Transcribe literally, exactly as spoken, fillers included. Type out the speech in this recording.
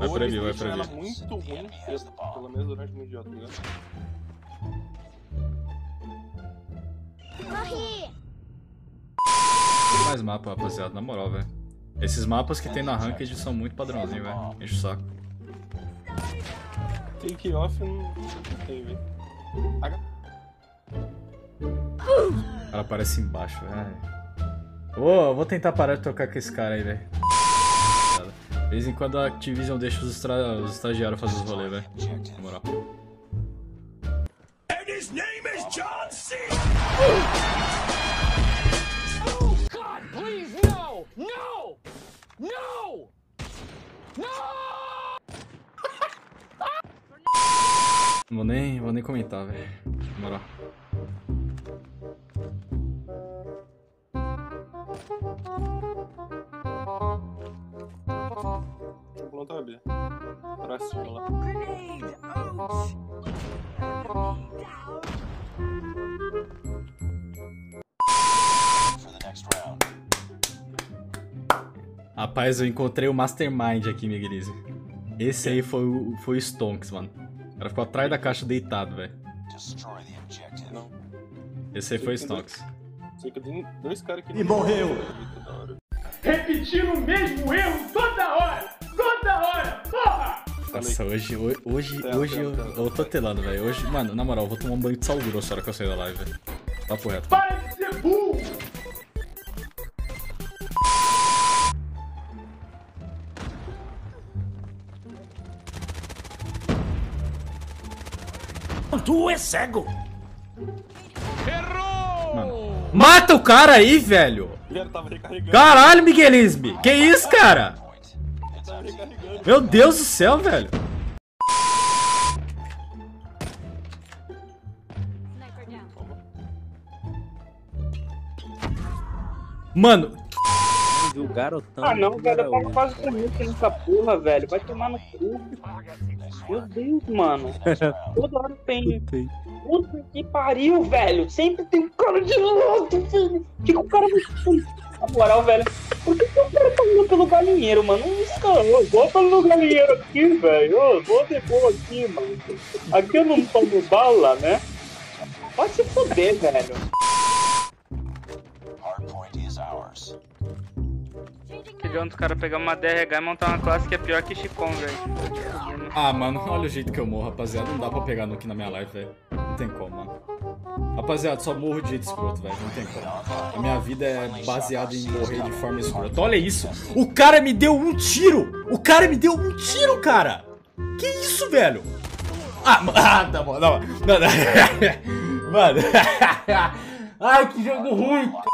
Ou pra eles mim, deixam ela mim. muito ruim, pelo menos durante o mundial, tá ligado? Morri! Tem mais mapa, rapaziada, na moral, velho. Esses mapas que tem na ranked são muito padrãozinho, velho. Enche o saco. Take off não tem, velho. O cara aparece embaixo, velho. Ô, oh, vou tentar parar de trocar com esse cara aí, velho. De vez em quando a Activision deixa os, estra... os estagiários fazer os rolês, velho. Na moral. And his name is John C. Oh God, please no! No! No! No! Não vou nem, vou nem comentar, velho. Na moral. Deixa eu plantar a B. Pra cima lá. Rapaz, eu encontrei o Mastermind aqui, Miguelizinho. Esse aí foi o, foi o Stonks, mano. O cara ficou atrás da caixa deitado, velho. Esse aí foi o Stonks. Dois caras que e morreu! Repetir o mesmo erro toda hora! Toda hora! Porra! Nossa, hoje, hoje, hoje, é, hoje eu, eu tô telando, velho. Hoje, mano, na moral, eu vou tomar um banho de sal grosso na hora que eu sair da live, velho. Tá correto. Para de ser burro! Tu é cego! Errou! Mano. Mata o cara aí, velho! Caralho, Miguelizinho! Que isso, cara? Meu Deus do céu, velho! Mano! O garotão. Ah, não, cara, eu pago quase quarenta nessa porra, velho. Vai tomar no cu. Meu Deus, mano. Toda hora tem. Puta que pariu, velho. Sempre tem um cara de lado, velho. Fica um cara muito. Na moral, velho. Por que o cara tá indo pelo galinheiro, mano? Isso, cara. Bota no galinheiro aqui, velho. Ô, vou de boa aqui, mano. Aqui eu não tomo bala, né? Pode se foder, velho. Hardpoint is ours. Pediu pro cara pegar uma D R H e montar uma classe que é pior que Chikon, velho. Ah, mano, olha o jeito que eu morro, rapaziada. Não dá pra pegar no aqui na minha live, velho. Não tem como, mano. Rapaziada, só morro de jeito escroto, velho. Não tem como. A minha vida é baseada em morrer de forma escrota. Olha isso! O cara me deu um tiro! O cara me deu um tiro, cara! Que isso, velho? Ah, mano. Ah, tá bom, tá bom. Mano. Ai, que jogo ruim, cara.